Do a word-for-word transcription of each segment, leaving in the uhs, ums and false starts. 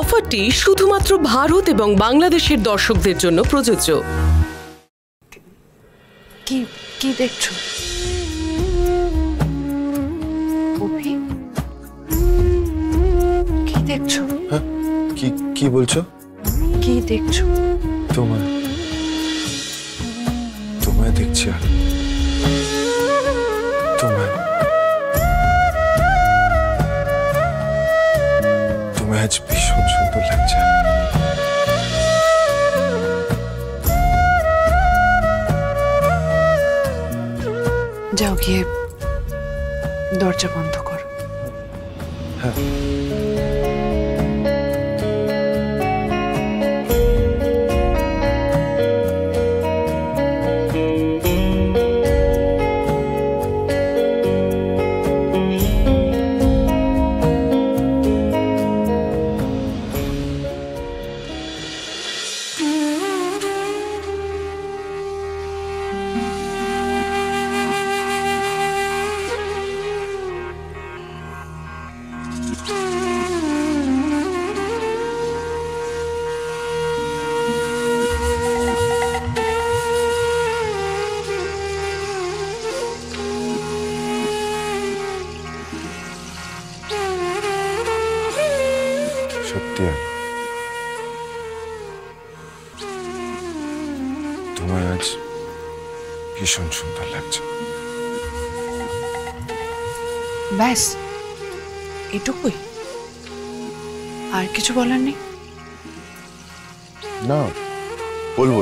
অফারটি শুধুমাত্র ভারত এবং বাংলাদেশের দর্শকদের জন্য প্রযোজ্য। কি কি দেখছো? কি দেখছো? হ্যাঁ, কি কি বলছো? কি দেখছো? তোমায় তোমায় দেখছি। আর আজ ভীষণ সুন্দর লাগছে। যাও গিয়ে দরজা বন্ধ কর। হ্যাঁ, তোমায় আজ ভীষণ সুন্দর লাগছে। ব্যাস এটুকুই, আর কিছু বলার নেই? না, বলবো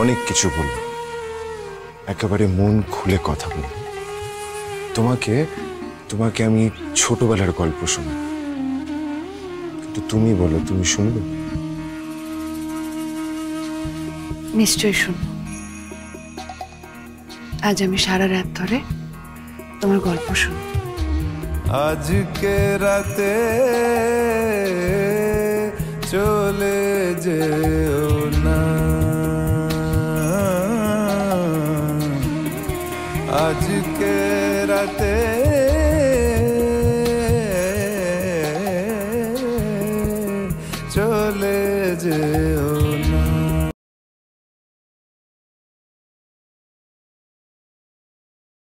অনেক কিছু, বলবো একেবারে মন খুলে কথা বলবো। তোমাকে তোমাকে আমি ছোটবেলার গল্প শুনি, কিন্তু তুমি বলো, তুমি শুনবে? নিশ্চয়ই শুনব। আজ আমি সারা রাত ধরে তোমার গল্প শুনব। আজকে রাতে চলে যেও না, আজকে রাতে চলে যেও।